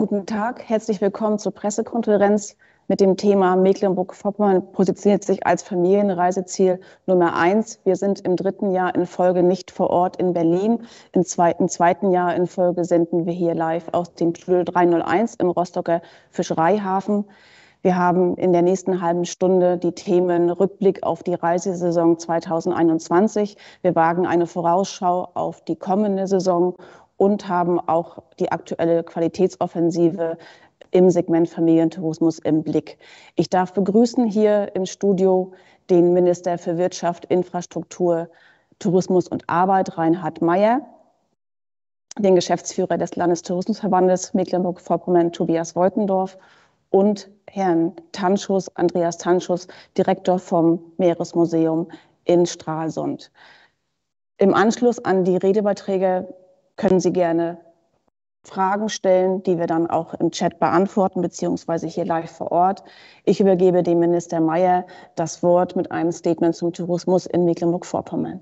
Guten Tag, herzlich willkommen zur Pressekonferenz mit dem Thema Mecklenburg-Vorpommern positioniert sich als Familienreiseziel Nummer 1. Wir sind im 3. Jahr in Folge nicht vor Ort in Berlin. Im 2. Jahr in Folge senden wir hier live aus dem Studio 301 im Rostocker Fischereihafen. Wir haben in der nächsten halben Stunde die Themen Rückblick auf die Reisesaison 2021. Wir wagen eine Vorausschau auf die kommende Saison und haben auch die aktuelle Qualitätsoffensive im Segment Familientourismus im Blick. Ich darf begrüßen hier im Studio den Minister für Wirtschaft, Infrastruktur, Tourismus und Arbeit, Reinhard Meyer, den Geschäftsführer des Landestourismusverbandes Mecklenburg-Vorpommern, Tobias Woitendorf, und Herrn Tanschus, Andreas Tanschus, Direktor vom Meeresmuseum in Stralsund. Im Anschluss an die Redebeiträge können Sie gerne Fragen stellen, die wir dann auch im Chat beantworten, beziehungsweise hier live vor Ort. Ich übergebe dem Minister Meyer das Wort mit einem Statement zum Tourismus in Mecklenburg-Vorpommern.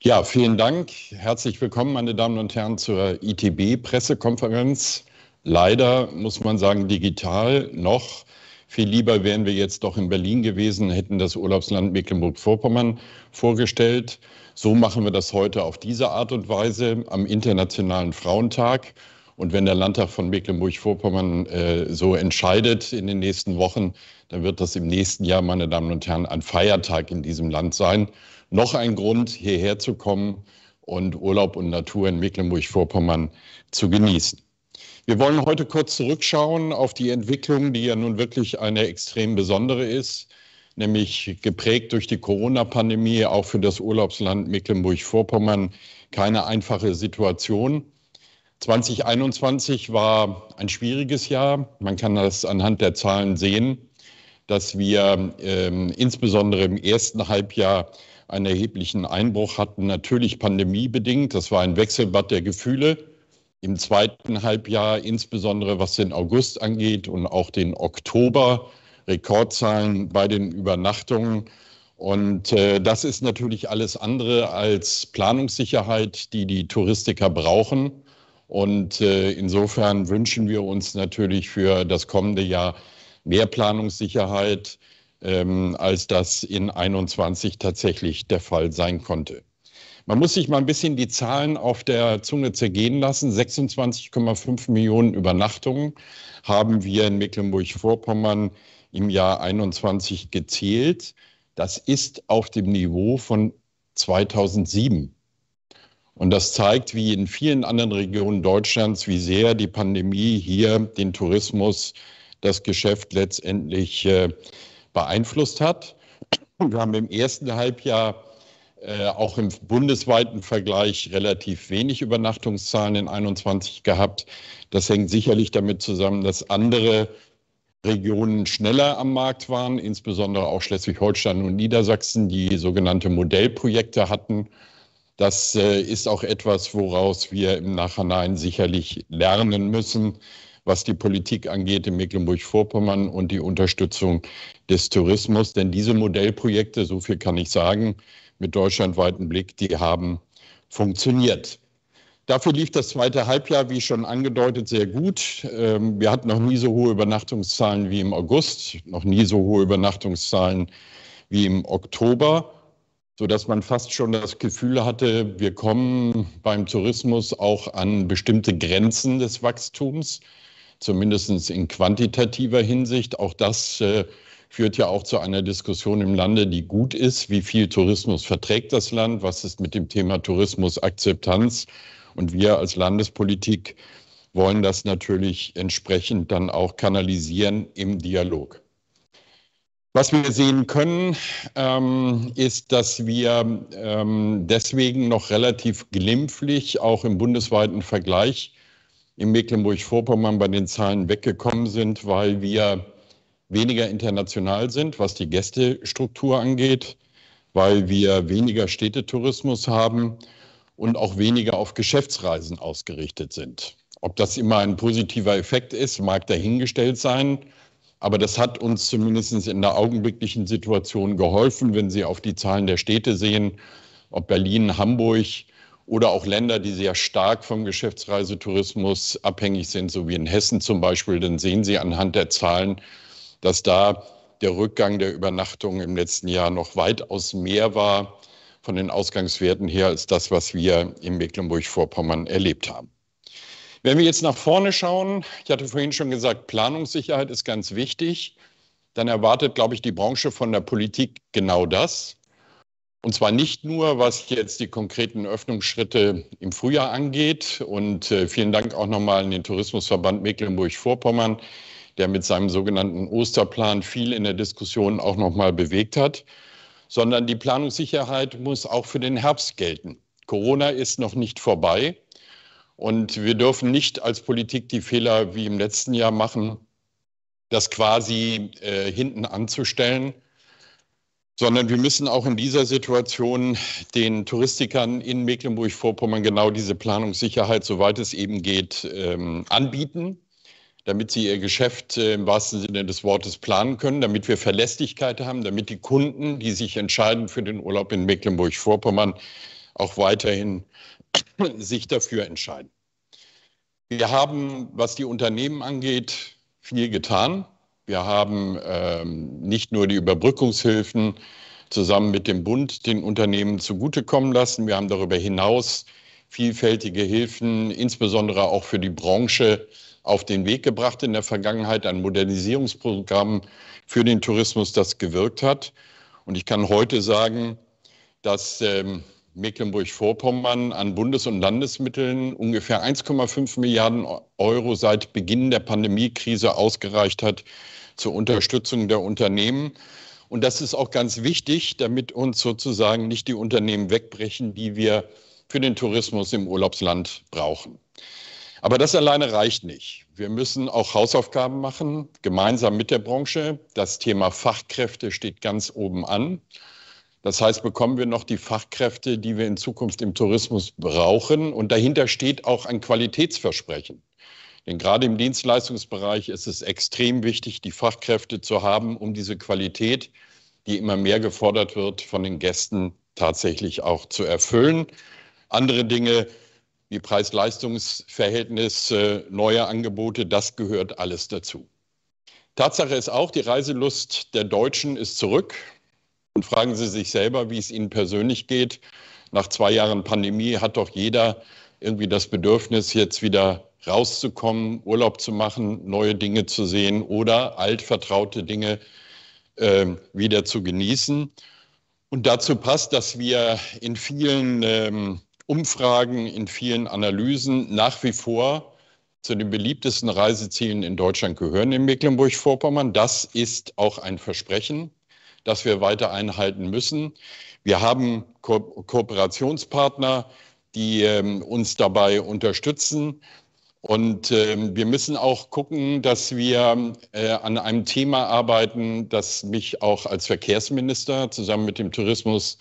Ja, vielen Dank. Herzlich willkommen, meine Damen und Herren, zur ITB-Pressekonferenz. Leider muss man sagen, digital noch. Viel lieber wären wir jetzt doch in Berlin gewesen, hätten das Urlaubsland Mecklenburg-Vorpommern vorgestellt. So machen wir das heute auf diese Art und Weise am Internationalen Frauentag. Und wenn der Landtag von Mecklenburg-Vorpommern so entscheidet in den nächsten Wochen, dann wird das im nächsten Jahr, meine Damen und Herren, ein Feiertag in diesem Land sein. Noch ein Grund, hierher zu kommen und Urlaub und Natur in Mecklenburg-Vorpommern zu genießen. Wir wollen heute kurz zurückschauen auf die Entwicklung, die ja nun wirklich eine extrem besondere ist, nämlich geprägt durch die Corona-Pandemie, auch für das Urlaubsland Mecklenburg-Vorpommern keine einfache Situation. 2021 war ein schwieriges Jahr. Man kann das anhand der Zahlen sehen, dass wir insbesondere im ersten Halbjahr einen erheblichen Einbruch hatten, natürlich pandemiebedingt. Das war ein Wechselbad der Gefühle. Im zweiten Halbjahr, insbesondere was den August angeht und auch den Oktober, Rekordzahlen bei den Übernachtungen. Und das ist natürlich alles andere als Planungssicherheit, die die Touristiker brauchen. Und insofern wünschen wir uns natürlich für das kommende Jahr mehr Planungssicherheit, als das in 2021 tatsächlich der Fall sein konnte. Man muss sich mal ein bisschen die Zahlen auf der Zunge zergehen lassen. 26,5 Millionen Übernachtungen haben wir in Mecklenburg-Vorpommern im Jahr 2021 gezählt. Das ist auf dem Niveau von 2007. Und das zeigt, wie in vielen anderen Regionen Deutschlands, wie sehr die Pandemie hier den Tourismus, das Geschäft letztendlich beeinflusst hat. Wir haben im ersten Halbjahr auch im bundesweiten Vergleich relativ wenig Übernachtungszahlen in 2021 gehabt. Das hängt sicherlich damit zusammen, dass andere Regionen schneller am Markt waren, insbesondere auch Schleswig-Holstein und Niedersachsen, die sogenannte Modellprojekte hatten. Das ist auch etwas, woraus wir im Nachhinein sicherlich lernen müssen, was die Politik angeht in Mecklenburg-Vorpommern und die Unterstützung des Tourismus. Denn diese Modellprojekte, so viel kann ich sagen, mit deutschlandweiten Blick, die haben funktioniert. Dafür lief das zweite Halbjahr, wie schon angedeutet, sehr gut. Wir hatten noch nie so hohe Übernachtungszahlen wie im August, noch nie so hohe Übernachtungszahlen wie im Oktober, sodass man fast schon das Gefühl hatte, wir kommen beim Tourismus auch an bestimmte Grenzen des Wachstums, zumindest in quantitativer Hinsicht. Auch das führt ja auch zu einer Diskussion im Lande, die gut ist. Wie viel Tourismus verträgt das Land? Was ist mit dem Thema Tourismusakzeptanz? Und wir als Landespolitik wollen das natürlich entsprechend dann auch kanalisieren im Dialog. Was wir sehen können, ist, dass wir deswegen noch relativ glimpflich auch im bundesweiten Vergleich in Mecklenburg-Vorpommern bei den Zahlen weggekommen sind, weil wir weniger international sind, was die Gästestruktur angeht, weil wir weniger Städtetourismus haben und auch weniger auf Geschäftsreisen ausgerichtet sind. Ob das immer ein positiver Effekt ist, mag dahingestellt sein, aber das hat uns zumindest in der augenblicklichen Situation geholfen, wenn Sie auf die Zahlen der Städte sehen, ob Berlin, Hamburg oder auch Länder, die sehr stark vom Geschäftsreisetourismus abhängig sind, so wie in Hessen zum Beispiel, dann sehen Sie anhand der Zahlen, dass da der Rückgang der Übernachtungen im letzten Jahr noch weitaus mehr war von den Ausgangswerten her als das, was wir in Mecklenburg-Vorpommern erlebt haben. Wenn wir jetzt nach vorne schauen, ich hatte vorhin schon gesagt, Planungssicherheit ist ganz wichtig, dann erwartet, glaube ich, die Branche von der Politik genau das. Und zwar nicht nur, was jetzt die konkreten Öffnungsschritte im Frühjahr angeht. Und vielen Dank auch nochmal an den Tourismusverband Mecklenburg-Vorpommern, der mit seinem sogenannten Osterplan viel in der Diskussion auch nochmal bewegt hat, sondern die Planungssicherheit muss auch für den Herbst gelten. Corona ist noch nicht vorbei und wir dürfen nicht als Politik die Fehler wie im letzten Jahr machen, das quasi hinten anzustellen, sondern wir müssen auch in dieser Situation den Touristikern in Mecklenburg-Vorpommern genau diese Planungssicherheit, soweit es eben geht, anbieten, damit sie ihr Geschäft im wahrsten Sinne des Wortes planen können, damit wir Verlässlichkeit haben, damit die Kunden, die sich entscheiden für den Urlaub in Mecklenburg-Vorpommern, auch weiterhin sich dafür entscheiden. Wir haben, was die Unternehmen angeht, viel getan. Wir haben nicht nur die Überbrückungshilfen zusammen mit dem Bund den Unternehmen zugutekommen lassen. Wir haben darüber hinaus vielfältige Hilfen, insbesondere auch für die Branche, auf den Weg gebracht in der Vergangenheit, ein Modernisierungsprogramm für den Tourismus, das gewirkt hat. Und ich kann heute sagen, dass Mecklenburg-Vorpommern an Bundes- und Landesmitteln ungefähr 1,5 Milliarden Euro seit Beginn der Pandemiekrise ausgereicht hat zur Unterstützung der Unternehmen. Und das ist auch ganz wichtig, damit uns sozusagen nicht die Unternehmen wegbrechen, die wir für den Tourismus im Urlaubsland brauchen. Aber das alleine reicht nicht. Wir müssen auch Hausaufgaben machen, gemeinsam mit der Branche. Das Thema Fachkräfte steht ganz oben an. Das heißt, bekommen wir noch die Fachkräfte, die wir in Zukunft im Tourismus brauchen? Und dahinter steht auch ein Qualitätsversprechen. Denn gerade im Dienstleistungsbereich ist es extrem wichtig, die Fachkräfte zu haben, um diese Qualität, die immer mehr gefordert wird, von den Gästen tatsächlich auch zu erfüllen. Andere Dinge wie Preis-Leistungs-Verhältnis, neue Angebote, das gehört alles dazu. Tatsache ist auch, die Reiselust der Deutschen ist zurück. Und fragen Sie sich selber, wie es Ihnen persönlich geht. Nach 2 Jahren Pandemie hat doch jeder irgendwie das Bedürfnis, jetzt wieder rauszukommen, Urlaub zu machen, neue Dinge zu sehen oder altvertraute Dinge wieder zu genießen. Und dazu passt, dass wir in vielen Umfragen, in vielen Analysen nach wie vor zu den beliebtesten Reisezielen in Deutschland gehören in Mecklenburg-Vorpommern. Das ist auch ein Versprechen, das wir weiter einhalten müssen. Wir haben Kooperationspartner, die uns dabei unterstützen. Und wir müssen auch gucken, dass wir an einem Thema arbeiten, das mich auch als Verkehrsminister zusammen mit dem Tourismus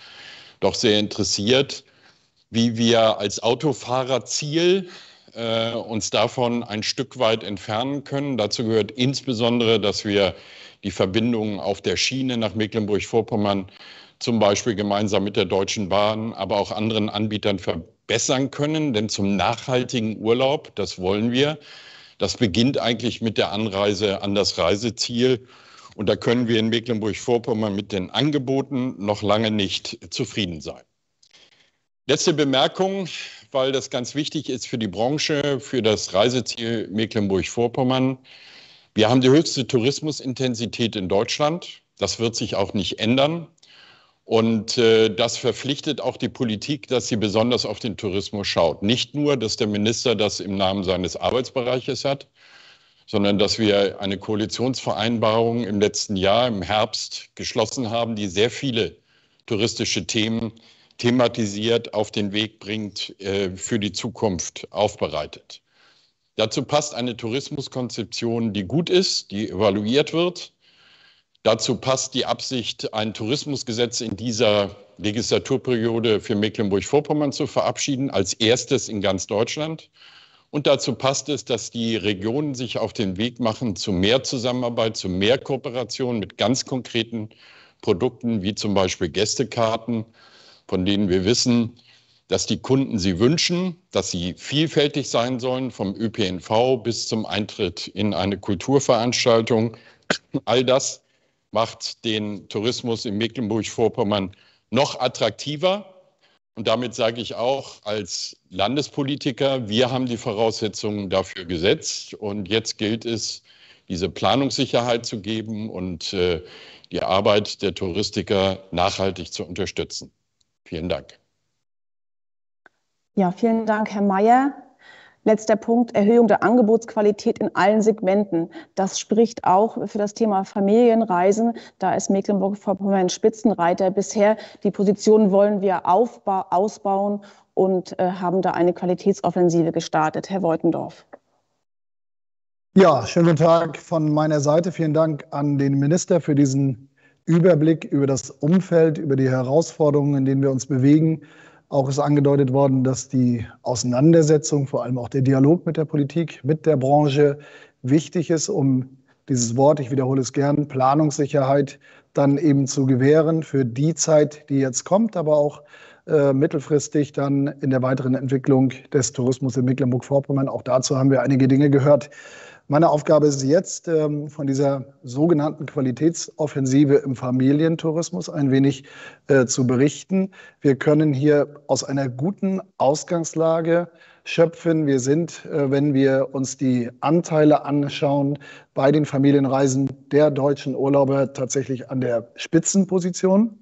doch sehr interessiert, wie wir als Autofahrerziel uns davon ein Stück weit entfernen können. Dazu gehört insbesondere, dass wir die Verbindungen auf der Schiene nach Mecklenburg-Vorpommern zum Beispiel gemeinsam mit der Deutschen Bahn, aber auch anderen Anbietern verbessern können. Denn zum nachhaltigen Urlaub, das wollen wir, das beginnt eigentlich mit der Anreise an das Reiseziel. Und da können wir in Mecklenburg-Vorpommern mit den Angeboten noch lange nicht zufrieden sein. Letzte Bemerkung, weil das ganz wichtig ist für die Branche, für das Reiseziel Mecklenburg-Vorpommern. Wir haben die höchste Tourismusintensität in Deutschland. Das wird sich auch nicht ändern. Und das verpflichtet auch die Politik, dass sie besonders auf den Tourismus schaut. Nicht nur, dass der Minister das im Namen seines Arbeitsbereiches hat, sondern dass wir eine Koalitionsvereinbarung im letzten Jahr, im Herbst, geschlossen haben, die sehr viele touristische Themen thematisiert, auf den Weg bringt, für die Zukunft aufbereitet. Dazu passt eine Tourismuskonzeption, die gut ist, die evaluiert wird. Dazu passt die Absicht, ein Tourismusgesetz in dieser Legislaturperiode für Mecklenburg-Vorpommern zu verabschieden, als erstes in ganz Deutschland. Und dazu passt es, dass die Regionen sich auf den Weg machen zu mehr Zusammenarbeit, zu mehr Kooperation mit ganz konkreten Produkten, wie zum Beispiel Gästekarten, von denen wir wissen, dass die Kunden sie wünschen, dass sie vielfältig sein sollen, vom ÖPNV bis zum Eintritt in eine Kulturveranstaltung. All das macht den Tourismus in Mecklenburg-Vorpommern noch attraktiver. Und damit sage ich auch als Landespolitiker, wir haben die Voraussetzungen dafür gesetzt. Und jetzt gilt es, diese Planungssicherheit zu geben und die Arbeit der Touristiker nachhaltig zu unterstützen. Vielen Dank. Ja, vielen Dank, Herr Meyer. Letzter Punkt, Erhöhung der Angebotsqualität in allen Segmenten. Das spricht auch für das Thema Familienreisen. Da ist Mecklenburg-Vorpommern Spitzenreiter bisher. Die Position wollen wir ausbauen und haben da eine Qualitätsoffensive gestartet. Herr Woitendorf. Ja, schönen guten Tag von meiner Seite. Vielen Dank an den Minister für diesen Überblick über das Umfeld, über die Herausforderungen, in denen wir uns bewegen. Auch ist angedeutet worden, dass die Auseinandersetzung, vor allem auch der Dialog mit der Politik, mit der Branche wichtig ist, um dieses Wort, ich wiederhole es gern, Planungssicherheit dann eben zu gewähren für die Zeit, die jetzt kommt, aber auch mittelfristig dann in der weiteren Entwicklung des Tourismus in Mecklenburg-Vorpommern. Auch dazu haben wir einige Dinge gehört. Meine Aufgabe ist jetzt, von dieser sogenannten Qualitätsoffensive im Familientourismus ein wenig zu berichten. Wir können hier aus einer guten Ausgangslage schöpfen. Wir sind, wenn wir uns die Anteile anschauen, bei den Familienreisen der deutschen Urlauber tatsächlich an der Spitzenposition.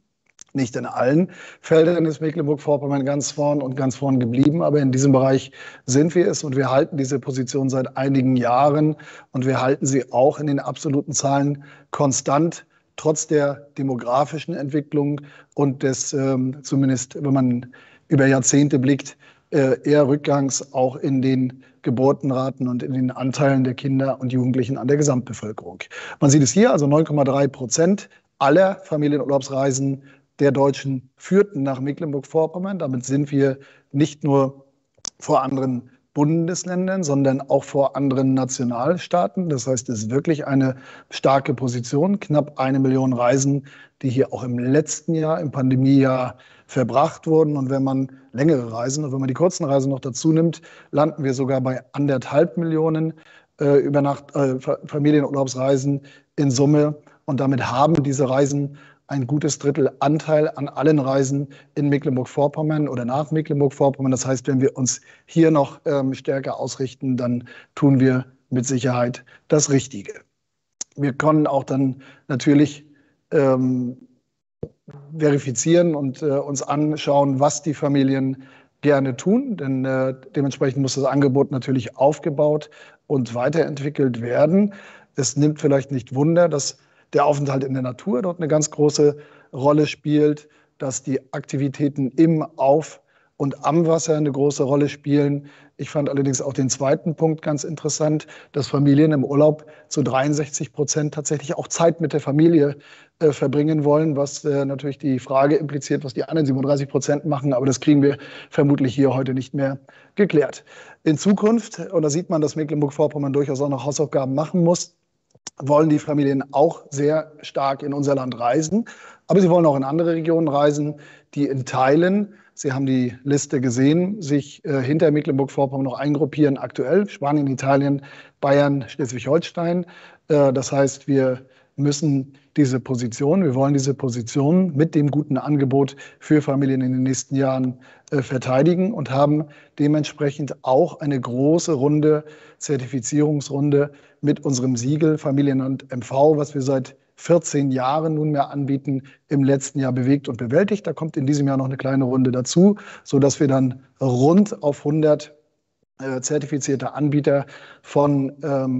Nicht in allen Feldern ist Mecklenburg-Vorpommern ganz vorn und ganz vorn geblieben, aber in diesem Bereich sind wir es und wir halten diese Position seit einigen Jahren und wir halten sie auch in den absoluten Zahlen konstant, trotz der demografischen Entwicklung und des, zumindest wenn man über Jahrzehnte blickt, eher Rückgangs auch in den Geburtenraten und in den Anteilen der Kinder und Jugendlichen an der Gesamtbevölkerung. Man sieht es hier, also 9,3% aller Familienurlaubsreisen der Deutschen führten nach Mecklenburg-Vorpommern. Damit sind wir nicht nur vor anderen Bundesländern, sondern auch vor anderen Nationalstaaten. Das heißt, es ist wirklich eine starke Position. Knapp 1 Million Reisen, die hier auch im letzten Jahr, im Pandemiejahr verbracht wurden. Und wenn man längere Reisen und wenn man die kurzen Reisen noch dazu nimmt, landen wir sogar bei 1,5 Millionen Familienurlaubsreisen in Summe. Und damit haben diese Reisen ein gutes Drittel Anteil an allen Reisen in Mecklenburg-Vorpommern oder nach Mecklenburg-Vorpommern. Das heißt, wenn wir uns hier noch stärker ausrichten, dann tun wir mit Sicherheit das Richtige. Wir können auch dann natürlich verifizieren und uns anschauen, was die Familien gerne tun, denn dementsprechend muss das Angebot natürlich aufgebaut und weiterentwickelt werden. Es nimmt vielleicht nicht Wunder, dass der Aufenthalt in der Natur dort eine ganz große Rolle spielt, dass die Aktivitäten im, auf und am Wasser eine große Rolle spielen. Ich fand allerdings auch den zweiten Punkt ganz interessant, dass Familien im Urlaub zu 63% tatsächlich auch Zeit mit der Familie verbringen wollen, was natürlich die Frage impliziert, was die anderen 37% machen. Aber das kriegen wir vermutlich hier heute nicht mehr geklärt. In Zukunft, und da sieht man, dass Mecklenburg-Vorpommern durchaus auch noch Hausaufgaben machen muss, wollen die Familien auch sehr stark in unser Land reisen. Aber sie wollen auch in andere Regionen reisen, die in Teilen, Sie haben die Liste gesehen, sich hinter Mecklenburg-Vorpommern noch eingruppieren aktuell. Spanien, Italien, Bayern, Schleswig-Holstein. Das heißt, wir müssen diese Position, wir wollen diese Position mit dem guten Angebot für Familien in den nächsten Jahren verteidigen und haben dementsprechend auch eine große Runde, Zertifizierungsrunde mit unserem Siegel Familienland MV, was wir seit 14 Jahren nunmehr anbieten, im letzten Jahr bewegt und bewältigt. Da kommt in diesem Jahr noch eine kleine Runde dazu, sodass wir dann rund auf 100 zertifizierte Anbieter von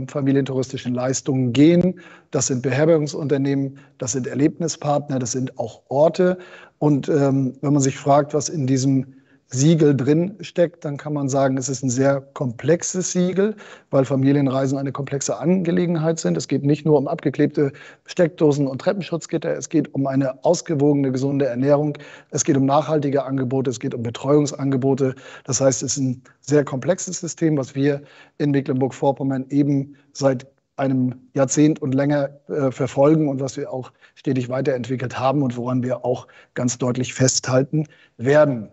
familientouristischen Leistungen gehen. Das sind Beherbergungsunternehmen, das sind Erlebnispartner, das sind auch Orte. Und wenn man sich fragt, was in diesem Siegel drin steckt, dann kann man sagen, es ist ein sehr komplexes Siegel, weil Familienreisen eine komplexe Angelegenheit sind. Es geht nicht nur um abgeklebte Steckdosen und Treppenschutzgitter, es geht um eine ausgewogene, gesunde Ernährung, es geht um nachhaltige Angebote, es geht um Betreuungsangebote. Das heißt, es ist ein sehr komplexes System, was wir in Mecklenburg-Vorpommern eben seit einem Jahrzehnt und länger verfolgen und was wir auch stetig weiterentwickelt haben und woran wir auch ganz deutlich festhalten werden.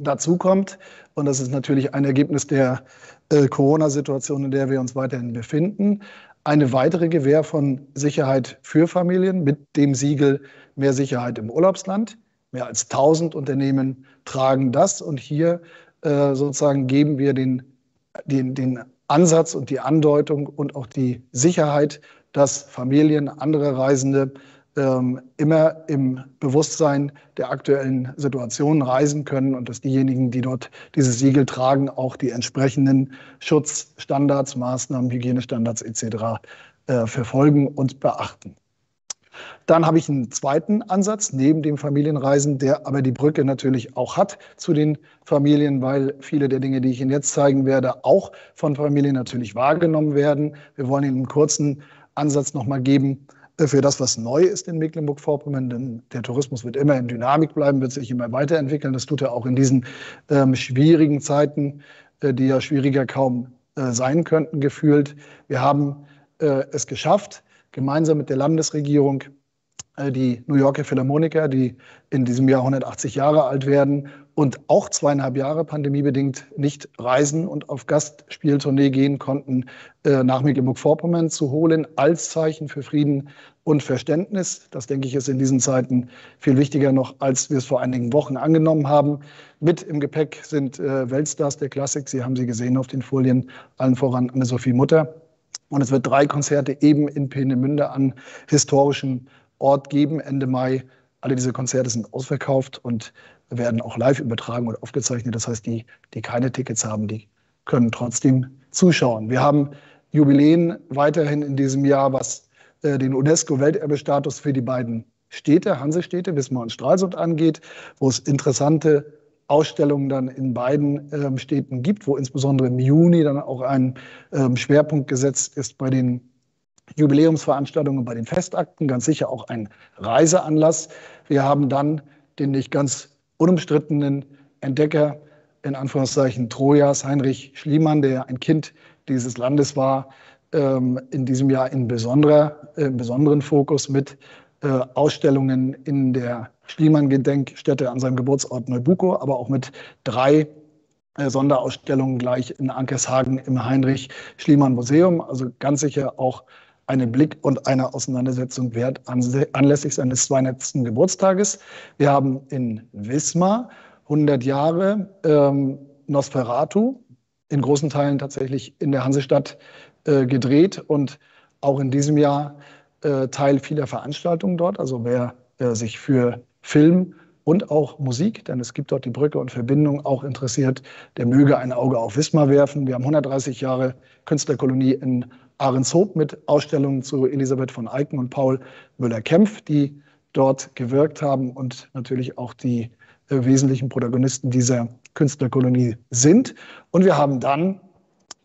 dazu kommt. Und das ist natürlich ein Ergebnis der Corona-Situation, in der wir uns weiterhin befinden. Eine weitere Gewähr von Sicherheit für Familien mit dem Siegel Mehr Sicherheit im Urlaubsland. Mehr als 1000 Unternehmen tragen das. Und hier sozusagen geben wir den Ansatz und die Andeutung und auch die Sicherheit, dass Familien, andere Reisende immer im Bewusstsein der aktuellen Situation reisen können und dass diejenigen, die dort dieses Siegel tragen, auch die entsprechenden Schutzstandards, Maßnahmen, Hygienestandards etc. verfolgen und beachten. Dann habe ich einen zweiten Ansatz neben dem Familienreisen, der aber die Brücke natürlich auch hat zu den Familien, weil viele der Dinge, die ich Ihnen jetzt zeigen werde, auch von Familien natürlich wahrgenommen werden. Wir wollen Ihnen einen kurzen Ansatz nochmal geben für das, was neu ist in Mecklenburg-Vorpommern, denn der Tourismus wird immer in Dynamik bleiben, wird sich immer weiterentwickeln. Das tut er auch in diesen schwierigen Zeiten, die ja schwieriger kaum sein könnten, gefühlt. Wir haben es geschafft, gemeinsam mit der Landesregierung die New Yorker Philharmoniker, die in diesem Jahr 180 Jahre alt werden und auch 2,5 Jahre pandemiebedingt nicht reisen und auf Gastspieltournee gehen konnten, nach Mecklenburg-Vorpommern zu holen, als Zeichen für Frieden und Verständnis. Das, denke ich, ist in diesen Zeiten viel wichtiger noch, als wir es vor einigen Wochen angenommen haben. Mit im Gepäck sind Weltstars der Klassik, Sie haben sie gesehen auf den Folien, allen voran Anne-Sophie Mutter. Und es wird 3 Konzerte eben in Peenemünde an historischem Ort geben, Ende Mai. Alle diese Konzerte sind ausverkauft und werden auch live übertragen und aufgezeichnet. Das heißt, die keine Tickets haben, die können trotzdem zuschauen. Wir haben Jubiläen weiterhin in diesem Jahr, was den UNESCO-Welterbestatus für die beiden Städte, Hansestädte, Wismar und Stralsund angeht, wo es interessante Ausstellungen dann in beiden Städten gibt, wo insbesondere im Juni dann auch ein Schwerpunkt gesetzt ist bei den Jubiläumsveranstaltungen, bei den Festakten, ganz sicher auch ein Reiseanlass. Wir haben dann den nicht ganz unumstrittenen Entdecker, in Anführungszeichen Trojas, Heinrich Schliemann, der ein Kind dieses Landes war, in diesem Jahr im besonderen Fokus mit Ausstellungen in der Schliemann-Gedenkstätte an seinem Geburtsort Neubukow, aber auch mit 3 Sonderausstellungen gleich in Ankershagen im Heinrich-Schliemann-Museum. Also ganz sicher auch einen Blick und eine Auseinandersetzung wert anlässlich seines 200. Geburtstages. Wir haben in Wismar 100 Jahre Nosferatu, in großen Teilen tatsächlich in der Hansestadt gedreht und auch in diesem Jahr Teil vieler Veranstaltungen dort. Also wer sich für Film und auch Musik, denn es gibt dort die Brücke und Verbindung, auch interessiert, der möge ein Auge auf Wismar werfen. Wir haben 130 Jahre Künstlerkolonie in Ahrenshoop mit Ausstellungen zu Elisabeth von Eycken und Paul Müller-Kempf, die dort gewirkt haben und natürlich auch die wesentlichen Protagonisten dieser Künstlerkolonie sind. Und wir haben dann,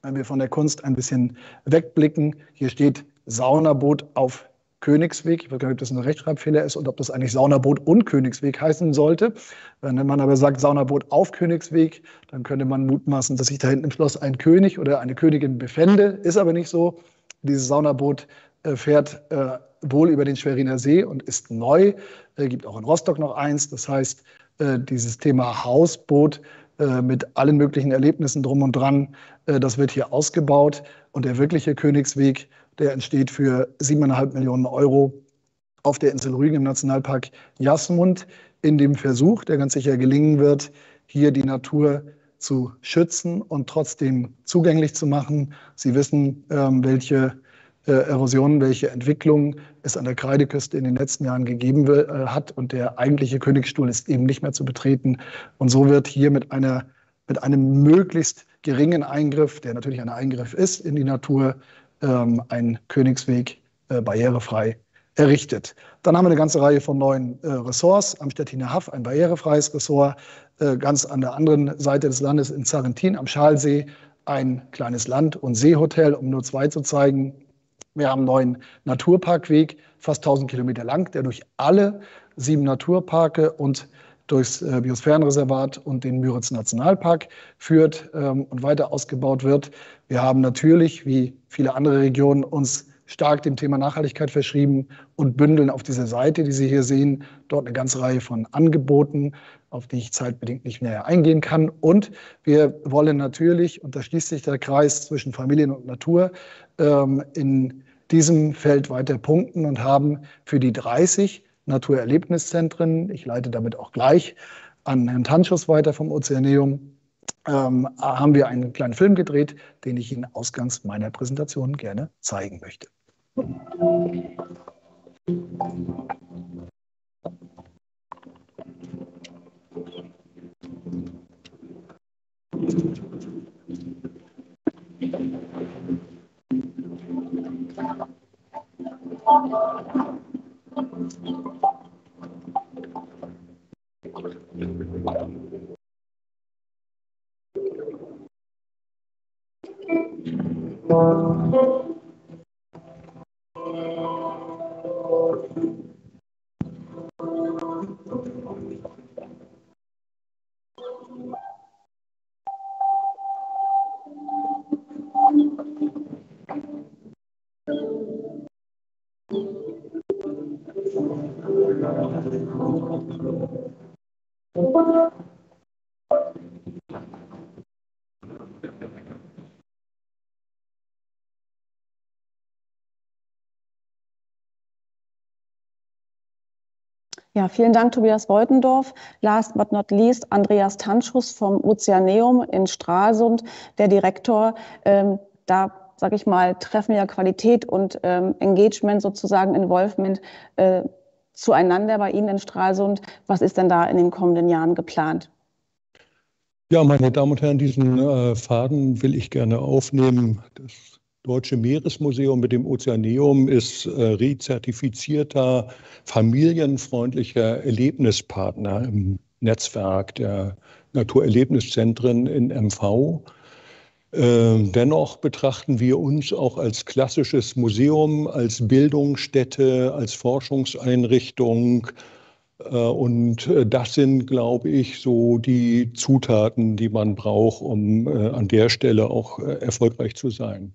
wenn wir von der Kunst ein bisschen wegblicken, hier steht Saunaboot auf Königsweg. Ich weiß gar nicht, ob das ein Rechtschreibfehler ist und ob das eigentlich Saunaboot und Königsweg heißen sollte. Wenn man aber sagt Saunaboot auf Königsweg, dann könnte man mutmaßen, dass sich da hinten im Schloss ein König oder eine Königin befände. Ist aber nicht so. Dieses Saunaboot fährt wohl über den Schweriner See und ist neu. Gibt auch in Rostock noch eins. Das heißt, dieses Thema Hausboot mit allen möglichen Erlebnissen drum und dran, das wird hier ausgebaut. Und der wirkliche Königsweg, der entsteht für 7,5 Millionen € auf der Insel Rügen im Nationalpark Jasmund, in dem Versuch, der ganz sicher gelingen wird, hier die Natur zu schützen und trotzdem zugänglich zu machen. Sie wissen, welche Erosionen, welche Entwicklung es an der Kreideküste in den letzten Jahren gegeben hat. Und der eigentliche Königsstuhl ist eben nicht mehr zu betreten. Und so wird hier mit einem möglichst geringen Eingriff, der natürlich ein Eingriff ist in die Natur, ein Königsweg barrierefrei errichtet. Dann haben wir eine ganze Reihe von neuen Ressorts. Am Stettiner Haff ein barrierefreies Ressort, ganz an der anderen Seite des Landes in Zarentin am Schalsee ein kleines Land- und Seehotel, um nur 2 zu zeigen. Wir haben einen neuen Naturparkweg, fast 1000 Kilometer lang, der durch alle 7 Naturparke und durchs Biosphärenreservat und den Müritz-Nationalpark führt und weiter ausgebaut wird. Wir haben natürlich, wie viele andere Regionen, uns stark dem Thema Nachhaltigkeit verschrieben und bündeln auf dieser Seite, die Sie hier sehen, dort eine ganze Reihe von Angeboten, auf die ich zeitbedingt nicht näher eingehen kann. Und wir wollen natürlich, und da schließt sich der Kreis zwischen Familien und Natur, in diesem Feld weiter punkten und haben für die 30 Naturerlebniszentren, ich leite damit auch gleich an Herrn Tanschus weiter vom Ozeaneum, haben wir einen kleinen Film gedreht, den ich Ihnen ausgangs meiner Präsentation gerne zeigen möchte. Ja, vielen Dank, Tobias Woitendorf. Last but not least, Andreas Tanschus vom Ozeaneum in Stralsund, der Direktor. Da, sage ich mal, treffen ja Qualität und Engagement sozusagen, Involvement zueinander bei Ihnen in Stralsund. Was ist denn da in den kommenden Jahren geplant? Ja, meine Damen und Herren, diesen Faden will ich gerne aufnehmen. Das Deutsche Meeresmuseum mit dem Ozeaneum ist rezertifizierter, familienfreundlicher Erlebnispartner im Netzwerk der Naturerlebniszentren in MV. Dennoch betrachten wir uns auch als klassisches Museum, als Bildungsstätte, als Forschungseinrichtung. Und das sind, glaube ich, so die Zutaten, die man braucht, um an der Stelle auch erfolgreich zu sein.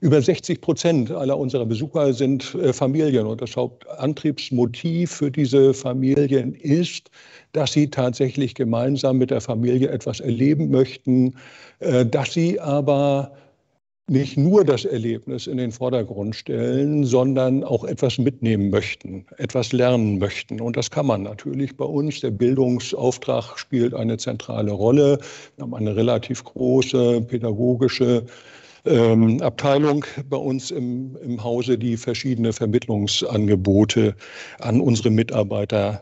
Über 60% aller unserer Besucher sind Familien. Und das Hauptantriebsmotiv für diese Familien ist, dass sie tatsächlich gemeinsam mit der Familie etwas erleben möchten, dass sie aber nicht nur das Erlebnis in den Vordergrund stellen, sondern auch etwas mitnehmen möchten, etwas lernen möchten. Und das kann man natürlich bei uns. Der Bildungsauftrag spielt eine zentrale Rolle. Wir haben eine relativ große pädagogische Abteilung bei uns im Hause, die verschiedene Vermittlungsangebote an unsere Mitarbeiter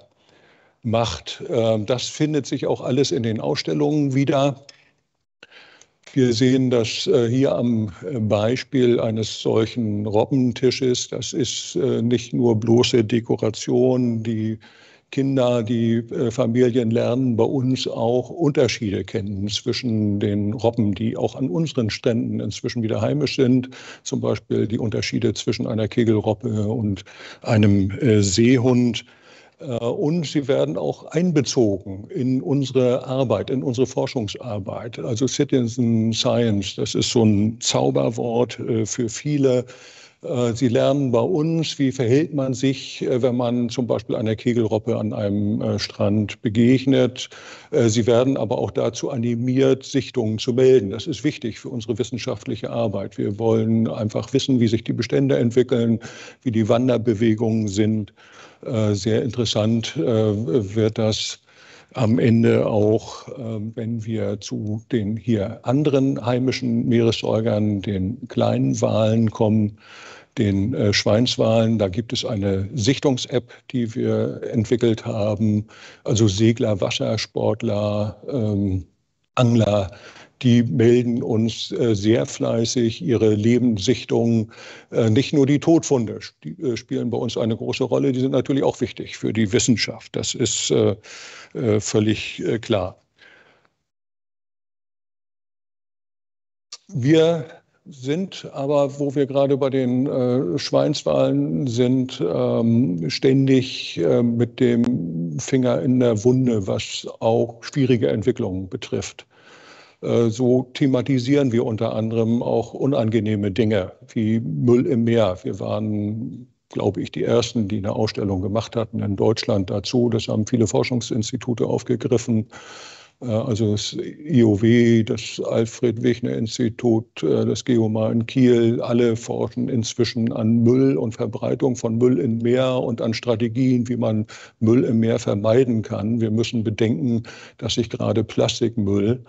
macht. Das findet sich auch alles in den Ausstellungen wieder. Wir sehen das hier am Beispiel eines solchen Robbentisches. Das ist nicht nur bloße Dekoration. Die Kinder, die Familien lernen bei uns auch Unterschiede kennen zwischen den Robben, die auch an unseren Stränden inzwischen wieder heimisch sind. Zum Beispiel die Unterschiede zwischen einer Kegelrobbe und einem Seehund. Und sie werden auch einbezogen in unsere Arbeit, in unsere Forschungsarbeit. Also Citizen Science, das ist so ein Zauberwort für viele. Sie lernen bei uns, wie verhält man sich, wenn man zum Beispiel einer Kegelrobbe an einem Strand begegnet. Sie werden aber auch dazu animiert, Sichtungen zu melden. Das ist wichtig für unsere wissenschaftliche Arbeit. Wir wollen einfach wissen, wie sich die Bestände entwickeln, wie die Wanderbewegungen sind. Sehr interessant wird das am Ende auch, wenn wir zu den hier anderen heimischen Meeressäugern, den kleinen Walen kommen, den Schweinswalen. Da gibt es eine Sichtungs-App, die wir entwickelt haben. Also Segler, Wassersportler, Angler, die melden uns sehr fleißig ihre Lebenssichtungen. Nicht nur die Todfunde spielen bei uns eine große Rolle, die sind natürlich auch wichtig für die Wissenschaft. Das ist völlig klar. Wir sind aber, wo wir gerade bei den Schweinswalen sind, ständig mit dem Finger in der Wunde, was auch schwierige Entwicklungen betrifft. So thematisieren wir unter anderem auch unangenehme Dinge wie Müll im Meer. Wir waren, glaube ich, die Ersten, die eine Ausstellung gemacht hatten in Deutschland dazu. Das haben viele Forschungsinstitute aufgegriffen. Also das IOW, das Alfred-Wegener-Institut, das Geomar in Kiel, alle forschen inzwischen an Müll und Verbreitung von Müll im Meer und an Strategien, wie man Müll im Meer vermeiden kann. Wir müssen bedenken, dass sich gerade Plastikmüll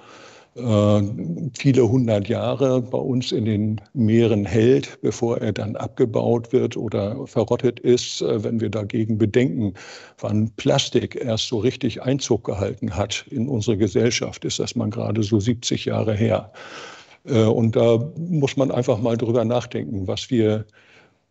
viele hundert Jahre bei uns in den Meeren hält, bevor er dann abgebaut wird oder verrottet ist. Wenn wir dagegen bedenken, wann Plastik erst so richtig Einzug gehalten hat in unsere Gesellschaft, ist das mal gerade so 70 Jahre her. Und da muss man einfach mal drüber nachdenken, was wir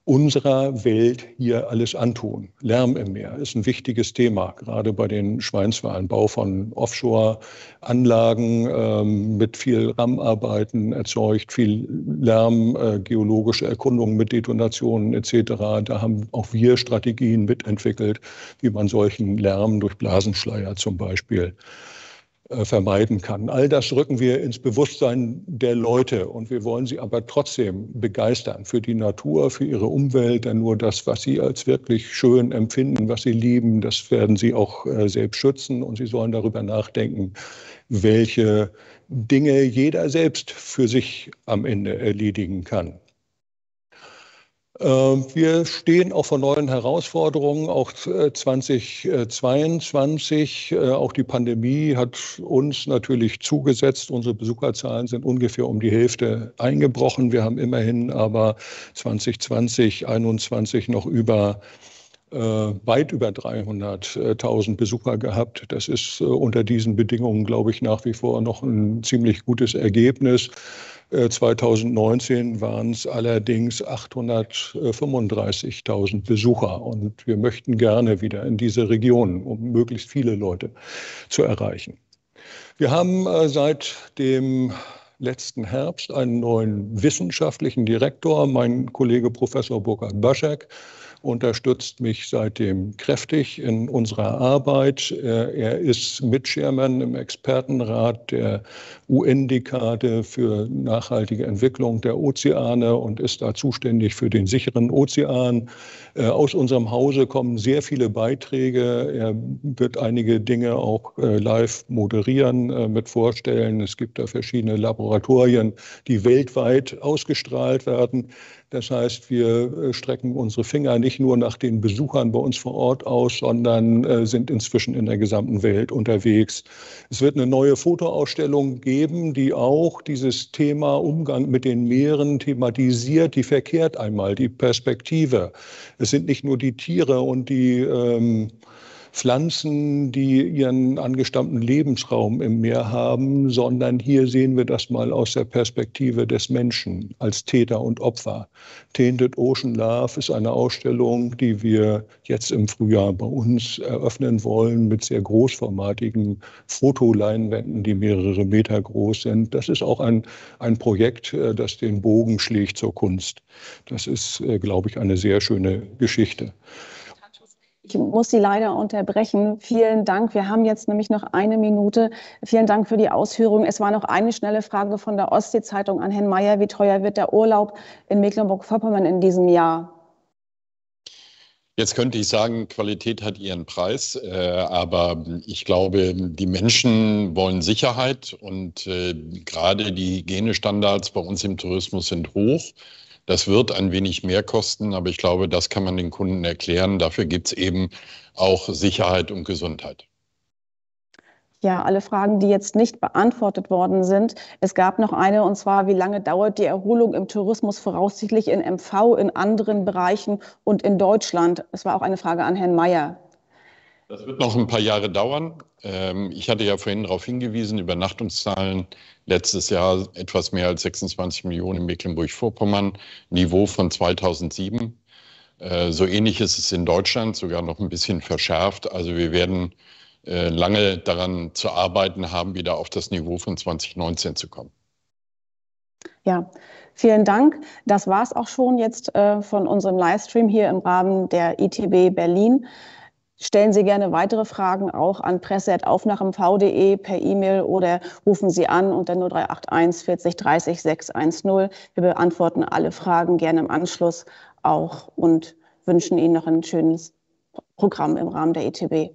unserer Welt hier alles antun. Lärm im Meer ist ein wichtiges Thema, gerade bei den Schweinswalen. Bau von Offshore-Anlagen mit viel RAM-Arbeiten erzeugt, viel Lärm, geologische Erkundungen mit Detonationen etc. Da haben auch wir Strategien mitentwickelt, wie man solchen Lärm durch Blasenschleier zum Beispiel vermeiden kann. All das rücken wir ins Bewusstsein der Leute und wir wollen sie aber trotzdem begeistern für die Natur, für ihre Umwelt, denn nur das, was sie als wirklich schön empfinden, was sie lieben, das werden sie auch selbst schützen und sie sollen darüber nachdenken, welche Dinge jeder selbst für sich am Ende erledigen kann. Wir stehen auch vor neuen Herausforderungen, auch 2022. Auch die Pandemie hat uns natürlich zugesetzt. Unsere Besucherzahlen sind ungefähr um die Hälfte eingebrochen. Wir haben immerhin aber 2020, 2021 noch weit über 300.000 Besucher gehabt. Das ist unter diesen Bedingungen, glaube ich, nach wie vor noch ein ziemlich gutes Ergebnis. 2019 waren es allerdings 835.000 Besucher und wir möchten gerne wieder in diese Region, um möglichst viele Leute zu erreichen. Wir haben seit dem letzten Herbst einen neuen wissenschaftlichen Direktor, mein Kollege Professor Burkhard Baschek, unterstützt mich seitdem kräftig in unserer Arbeit. Er ist Mitchairman im Expertenrat der UN-Dekade für nachhaltige Entwicklung der Ozeane und ist da zuständig für den sicheren Ozean. Aus unserem Hause kommen sehr viele Beiträge. Er wird einige Dinge auch live moderieren, mit vorstellen. Es gibt da verschiedene Laboratorien, die weltweit ausgestrahlt werden. Das heißt, wir strecken unsere Finger nicht nur nach den Besuchern bei uns vor Ort aus, sondern sind inzwischen in der gesamten Welt unterwegs. Es wird eine neue Fotoausstellung geben, die auch dieses Thema Umgang mit den Meeren thematisiert. Die verkehrt einmal die Perspektive. Es sind nicht nur die Tiere und die Pflanzen, die ihren angestammten Lebensraum im Meer haben, sondern hier sehen wir das mal aus der Perspektive des Menschen als Täter und Opfer. Tainted Ocean Love ist eine Ausstellung, die wir jetzt im Frühjahr bei uns eröffnen wollen mit sehr großformatigen Fotoleinwänden, die mehrere Meter groß sind. Das ist auch ein Projekt, das den Bogen schlägt zur Kunst. Das ist, glaube ich, eine sehr schöne Geschichte. Ich muss Sie leider unterbrechen. Vielen Dank. Wir haben jetzt nämlich noch eine Minute. Vielen Dank für die Ausführungen. Es war noch eine schnelle Frage von der Ostsee-Zeitung an Herrn Meyer. Wie teuer wird der Urlaub in Mecklenburg-Vorpommern in diesem Jahr? Jetzt könnte ich sagen, Qualität hat ihren Preis, aber ich glaube, die Menschen wollen Sicherheit und gerade die Hygienestandards bei uns im Tourismus sind hoch. Das wird ein wenig mehr kosten, aber ich glaube, das kann man den Kunden erklären. Dafür gibt es eben auch Sicherheit und Gesundheit. Ja, alle Fragen, die jetzt nicht beantwortet worden sind. Es gab noch eine, und zwar, wie lange dauert die Erholung im Tourismus voraussichtlich in MV, in anderen Bereichen und in Deutschland? Es war auch eine Frage an Herrn Meyer. Das wird noch ein paar Jahre dauern. Ich hatte ja vorhin darauf hingewiesen, Übernachtungszahlen letztes Jahr etwas mehr als 26 Millionen in Mecklenburg-Vorpommern, Niveau von 2007. So ähnlich ist es in Deutschland, sogar noch ein bisschen verschärft. Also wir werden lange daran zu arbeiten haben, wieder auf das Niveau von 2019 zu kommen. Ja, vielen Dank. Das war es auch schon jetzt von unserem Livestream hier im Rahmen der ITB Berlin. Stellen Sie gerne weitere Fragen auch an presse@aufnachmv.de per E-Mail oder rufen Sie an unter 0381 40 30 610. Wir beantworten alle Fragen gerne im Anschluss auch und wünschen Ihnen noch ein schönes Programm im Rahmen der ITB.